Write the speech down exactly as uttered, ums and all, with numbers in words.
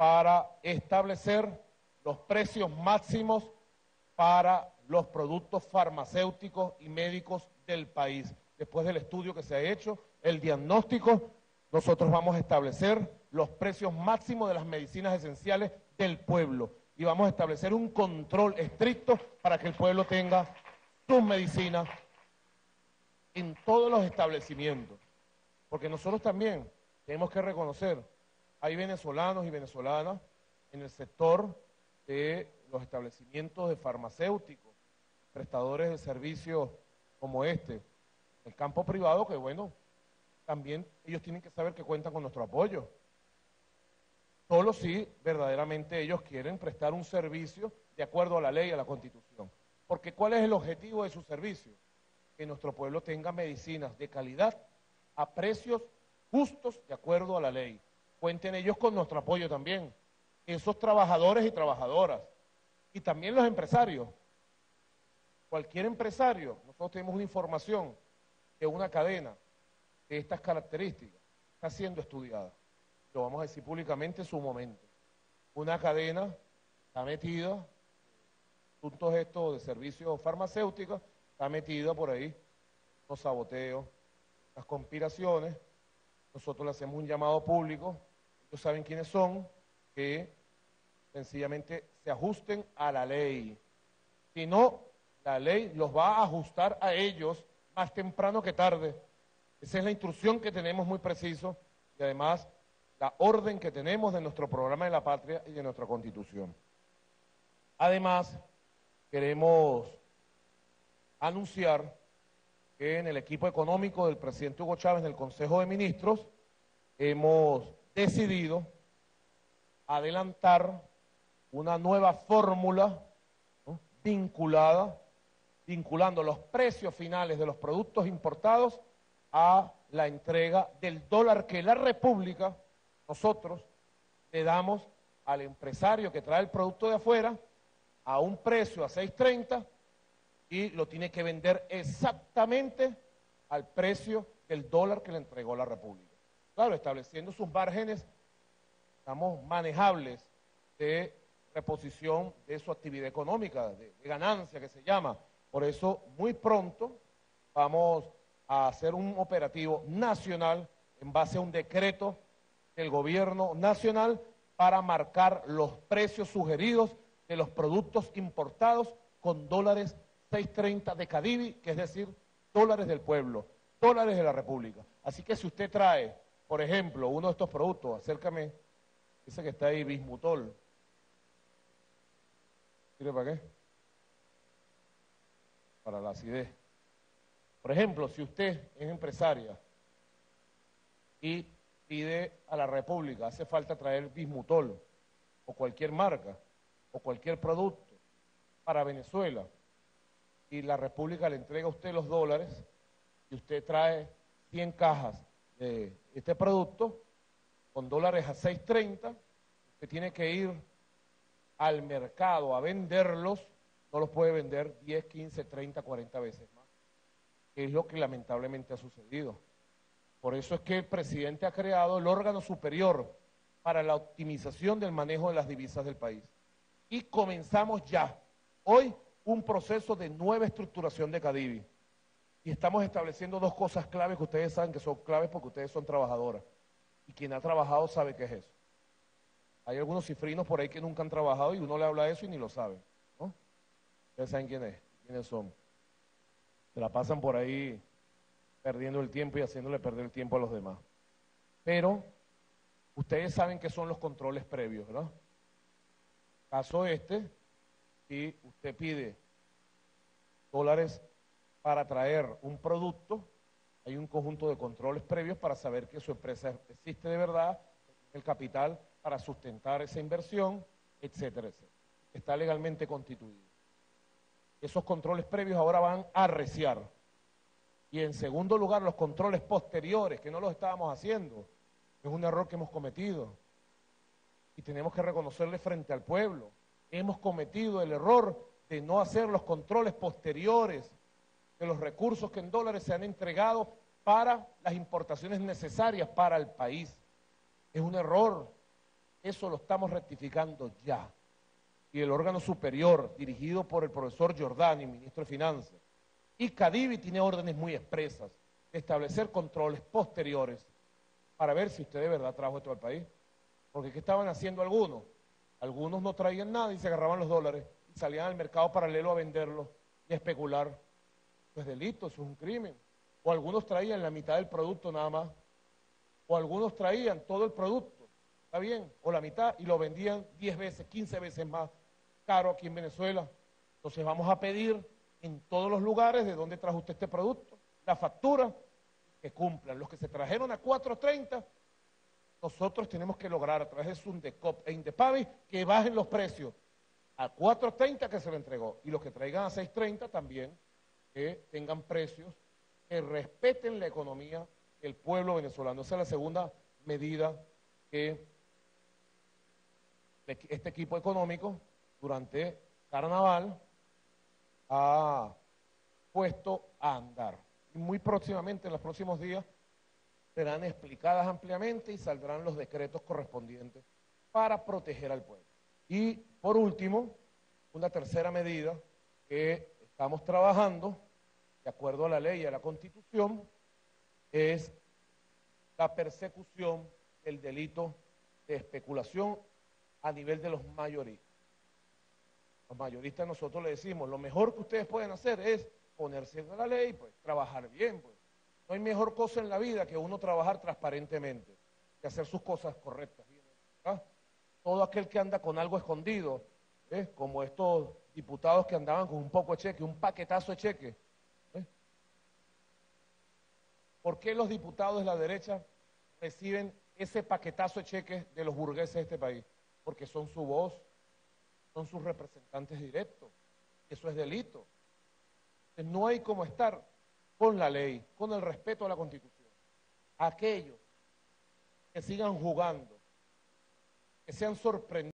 para establecer los precios máximos para los productos farmacéuticos y médicos del país. Después del estudio que se ha hecho, el diagnóstico, nosotros vamos a establecer los precios máximos de las medicinas esenciales del pueblo y vamos a establecer un control estricto para que el pueblo tenga sus medicinas en todos los establecimientos. Porque nosotros también tenemos que reconocer, hay venezolanos y venezolanas en el sector de los establecimientos de farmacéuticos, prestadores de servicios como este, el campo privado, que bueno, también ellos tienen que saber que cuentan con nuestro apoyo. Solo si verdaderamente ellos quieren prestar un servicio de acuerdo a la ley y a la Constitución. Porque ¿cuál es el objetivo de su servicio? Que nuestro pueblo tenga medicinas de calidad a precios justos de acuerdo a la ley. Cuenten ellos con nuestro apoyo también. Esos trabajadores y trabajadoras. Y también los empresarios. Cualquier empresario, nosotros tenemos una información de una cadena de estas características, está siendo estudiada. Lo vamos a decir públicamente en su momento. Una cadena está metida, asuntos estos de servicios farmacéuticos, está metida por ahí, los saboteos, las conspiraciones. Nosotros le hacemos un llamado público, ellos saben quiénes son, que sencillamente se ajusten a la ley. Si no, la ley los va a ajustar a ellos más temprano que tarde. Esa es la instrucción que tenemos muy preciso y además la orden que tenemos de nuestro programa de la patria y de nuestra Constitución. Además, queremos anunciar que en el equipo económico del presidente Hugo Chávez del Consejo de Ministros hemos decidido adelantar una nueva fórmula, ¿no?, vinculada, vinculando los precios finales de los productos importados a la entrega del dólar que la República, nosotros, le damos al empresario que trae el producto de afuera a un precio a seis treinta y lo tiene que vender exactamente al precio del dólar que le entregó la República. Claro, estableciendo sus márgenes, estamos manejables de reposición de su actividad económica, de, de ganancia que se llama. Por eso, muy pronto vamos a hacer un operativo nacional en base a un decreto del gobierno nacional para marcar los precios sugeridos de los productos importados con dólares seis treinta de Cadivi, que es decir, dólares del pueblo, dólares de la República. Así que si usted trae, por ejemplo, uno de estos productos, acércame, ese que está ahí, Bismutol. ¿Sirve para qué? Para la acidez. Por ejemplo, si usted es empresaria y pide a la República, hace falta traer Bismutol o cualquier marca o cualquier producto para Venezuela y la República le entrega a usted los dólares y usted trae cien cajas de este producto con dólares a seis treinta, usted tiene que ir al mercado a venderlos, no los puede vender diez, quince, treinta, cuarenta veces más. Es lo que lamentablemente ha sucedido. Por eso es que el presidente ha creado el órgano superior para la optimización del manejo de las divisas del país. Y comenzamos ya, hoy, un proceso de nueva estructuración de Cadivi. Y estamos estableciendo dos cosas claves que ustedes saben que son claves porque ustedes son trabajadoras. Y quien ha trabajado sabe qué es eso. Hay algunos cifrinos por ahí que nunca han trabajado y uno le habla de eso y ni lo sabe, ¿no? Ustedes saben quién es, quiénes son. Se la pasan por ahí perdiendo el tiempo y haciéndole perder el tiempo a los demás. Pero ustedes saben que son los controles previos, ¿verdad? Caso este, si usted pide dólares para traer un producto, hay un conjunto de controles previos para saber que su empresa existe de verdad, el capital para sustentar esa inversión, etcétera, etcétera. Está legalmente constituido. Esos controles previos ahora van a arreciar. Y en segundo lugar, los controles posteriores, que no los estábamos haciendo. Es un error que hemos cometido. Y tenemos que reconocerle frente al pueblo. Hemos cometido el error de no hacer los controles posteriores de los recursos que en dólares se han entregado para las importaciones necesarias para el país. Es un error. Eso lo estamos rectificando ya. Y el órgano superior, dirigido por el profesor Giordani, ministro de Finanzas, y Cadivi tiene órdenes muy expresas de establecer controles posteriores para ver si usted de verdad trajo esto al país. Porque ¿qué estaban haciendo algunos? Algunos no traían nada y se agarraban los dólares y salían al mercado paralelo a venderlos y a especular. Pues delito, eso es un crimen. O algunos traían la mitad del producto nada más. O algunos traían todo el producto, está bien, o la mitad, y lo vendían diez veces, quince veces más caro aquí en Venezuela. Entonces vamos a pedir en todos los lugares de donde trajo usted este producto, la factura, que cumplan. Los que se trajeron a cuatro treinta, nosotros tenemos que lograr a través de SUNDECOP e INDEPAVI que bajen los precios a cuatro treinta que se le entregó. Y los que traigan a seis treinta también, que tengan precios que respeten la economía del pueblo venezolano. Esa es la segunda medida que este equipo económico durante Carnaval ha puesto a andar. Muy próximamente, en los próximos días, serán explicadas ampliamente y saldrán los decretos correspondientes para proteger al pueblo. Y, por último, una tercera medida que estamos trabajando, de acuerdo a la ley y a la Constitución, es la persecución del delito de especulación a nivel de los mayoristas. Los mayoristas nosotros le decimos, lo mejor que ustedes pueden hacer es ponerse en la ley, pues trabajar bien, pues. No hay mejor cosa en la vida que uno trabajar transparentemente, que hacer sus cosas correctas. ¿Verdad? Todo aquel que anda con algo escondido, ¿eh? Como estos diputados que andaban con un poco de cheque, un paquetazo de cheque. ¿eh? ¿Por qué los diputados de la derecha reciben ese paquetazo de cheques de los burgueses de este país? Porque son su voz, son sus representantes directos. Eso es delito. No hay como estar con la ley, con el respeto a la Constitución. Aquellos que sigan jugando, que sean sorprendidos.